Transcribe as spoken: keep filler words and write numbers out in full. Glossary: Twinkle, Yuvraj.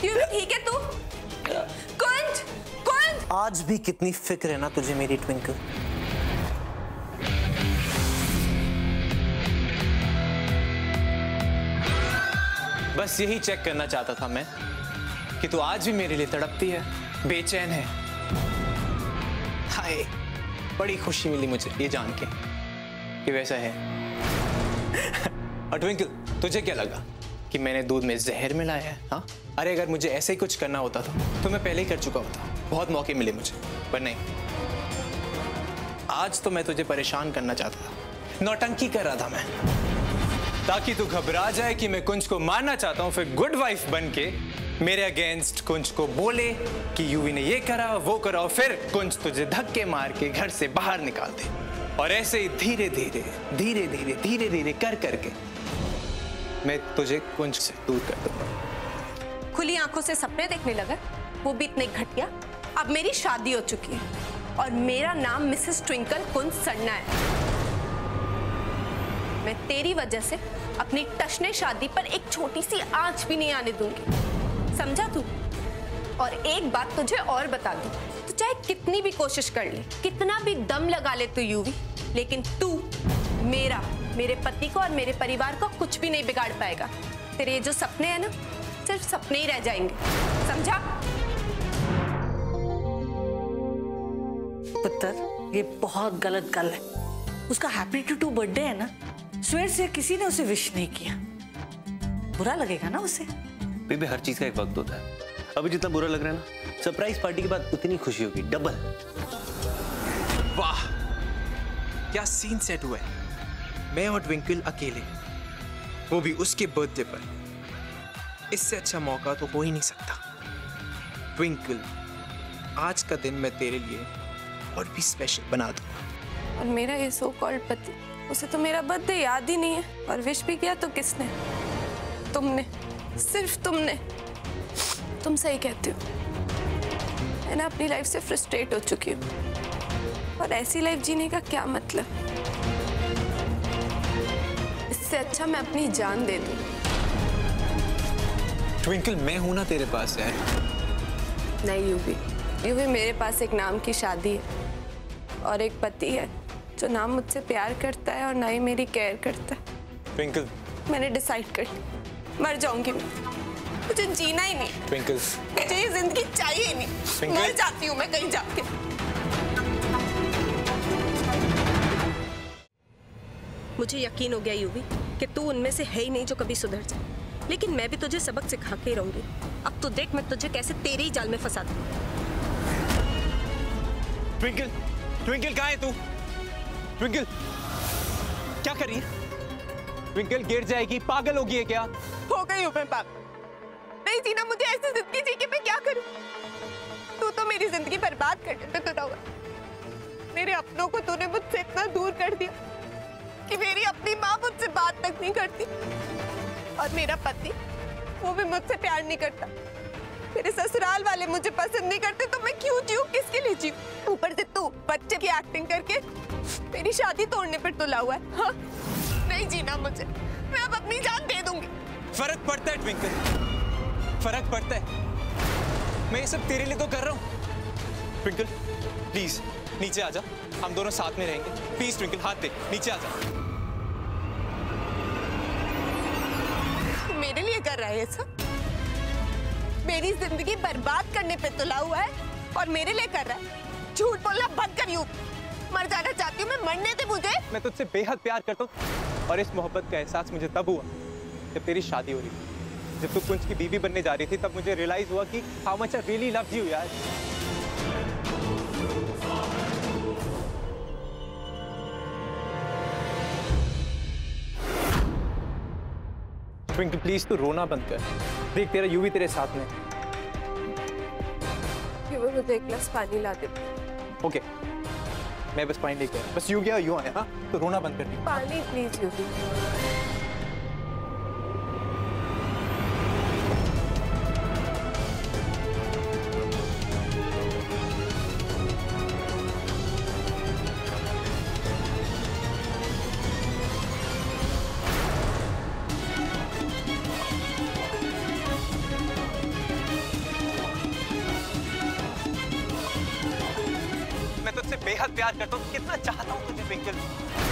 ठीक है तू? कुंज, कुंज। आज भी कितनी फिक्र है ना तुझे मेरी ट्विंकल। बस यही चेक करना चाहता था मैं कि तू आज भी मेरे लिए तड़पती है, बेचैन है। हाय, बड़ी खुशी मिली मुझे ये जान के कि वैसा है। और ट्विंकल, तुझे क्या लगा कि मैंने दूध में जहर मिलाया है? हाँ, अरे अगर मुझे ऐसे ही कुछ करना होता था तो मैं पहले ही कर चुका होता। बहुत मौके मिले मुझे, पर नहीं, आज तो मैं तुझे परेशान करना चाहता था, नौटंकी कर रहा था मैं, ताकि तू घबरा जाए कि मैं कुंज को मारना चाहता हूँ। फिर गुड वाइफ बन के मेरे अगेंस्ट कुंज को बोले कि यूवी ने ये करा, वो करा, और फिर कुंज तुझे धक्के मार के घर से बाहर निकाल दे। और ऐसे ही धीरे धीरे धीरे धीरे धीरे धीरे कर करके मैं तुझे कुंज से दूर कर दूंगा। खुली आंखों से सपने देखने लगा, वो भी इतने घटिया। अब मेरी शादी हो चुकी है और मेरा नाम मिसेस ट्विंकल कुंज सड़ना है। मैं तेरी वजह से अपनी टशने शादी पर एक छोटी सी आंच भी नहीं आने दूंगी, समझा तू? और एक बात तुझे और बता दूं, तू चाहे कितनी भी कोशिश कर ले, कितना भी दम लगा ले तू यूवी, लेकिन तू मेरा, मेरे पति को और मेरे परिवार को कुछ भी नहीं बिगाड़ पाएगा। तेरे ये जो सपने हैं ना, सिर्फ सपने ही रह जाएंगे, समझा? पुत्र, ये बहुत गलत गल है। उसका हैप्पी टू बर्थडे है ना, स्वेर से किसी ने उसे विश नहीं किया, बुरा लगेगा ना उसे। बेबी, हर चीज का एक वक्त होता है। अभी जितना बुरा लग रहा है ना, सरप्राइज पार्टी के बाद उतनी खुशी होगी, डबल। वाह, क्या सीन सेट हुआ है। मैं और ट्विंकल अकेले, वो भी उसके बर्थडे पर। इससे अच्छा मौका तो हो ही नहीं सकता। ट्विंकल, आज का दिन मैं तेरे लिए और भी स्पेशल बना दूंगा। और मेरा ये सो कॉल्ड पति, उसे तो मेरा बर्थडे याद ही नहीं है। और विश भी किया तो किसने? तुमने, सिर्फ तुमने। तुम सही कहती हो, मैं ना अपनी लाइफ से फ्रस्ट्रेट हो चुकी हूँ, और ऐसी लाइफ जीने का क्या मतलब। से अच्छा मैं अपनी जान दे दूं। ट्विंकल, मैं हूं ना तेरे पास यार। नहीं यूवी, यूवी मेरे पास एक नाम की शादी है और एक पति है जो ना मुझसे प्यार करता है और ना ही मेरी केयर करता है। ट्विंकल, मैंने डिसाइड कर लिया, मर जाऊंगी मैं, मुझे जीना ही नहीं। ट्विंकल, मुझे ये जिंदगी चाहिए नहीं, मर जाती हूँ मैं कहीं जाके। मुझे यकीन हो गया यूवी कि तू उनमें से है ही नहीं जो कभी सुधर जाए, लेकिन मैं भी तुझे सबक सिखा के ही रहूंगी। अब तो देख मैं तुझे कैसे तेरे ही जाल में फंसा दूं। ट्विंकल, ट्विंकल कहाँ है तू? ट्विंकल, क्या कर रही है? ट्विंकल गिर जाएगी, पागल होगी है क्या? हो गई हूँ मैं पागल। नहीं जीना मुझे ऐसी जिंदगी जी के मैं क्या करूँ? तू तो मेरी जिंदगी बर्बाद कर देता होगा। मेरे अपनों को तूने मुझसे इतना दूर कर दिया कि मेरी अपनी माँ मुझसे बात तक नहीं करती, और मेरा पति, वो भी मुझसे प्यार नहीं करता। मेरे ससुराल वाले मुझे पसंद नहीं करते, तो मैं क्यों जीऊँ, किसके लिए जीऊँ? ऊपर से तू बच्चे की एक्टिंग करके मेरी शादी तोड़ने पर तुला हुआ है। हाँ, नहीं जीना मुझे, मैं अब अपनी जान दे दूंगी। फर्क पड़ता है ट्विंकल, फर्क पड़ता है। मैं ये सब तेरे लिए तो कर रहा हूँ। ट्विंकल प्लीज नीचे आ जा, हम दोनों साथ में रहेंगे। प्लीज ट्विंकल, हाथ दे, नीचे आ जा। मेरे लिए कर रहा है ये सब? मेरी जिंदगी बर्बाद करने पे तुला हुआ है और मेरे लिए कर रहा है? झूठ बोलना बंद कर यूं। मर जाना चाहती हूँ मैं, मरने दे मुझे। मैं तुझसे बेहद प्यार करता हूँ, और इस मोहब्बत का एहसास मुझे तब हुआ जब तेरी शादी हो रही थी, जब तू कुंज की बीवी बनने जा रही थी। तब मुझे रियलाइज हुआ कि how much I really love you यार। ट्विंकल प्लीज, तू रोना बंद कर। देख तेरा यूवी तेरे साथ में। यूवी, मुझे एक गिलास पानी ला दे। ओके, मैं बस पानी लेकर आया। बस यूँ गया यूँ आया। हाँ, तो रोना बंद कर दे। पानी प्लीज यूवी। बेहद प्यार करता हूँ, कितना चाहता हूँ तुझे ट्विंकल।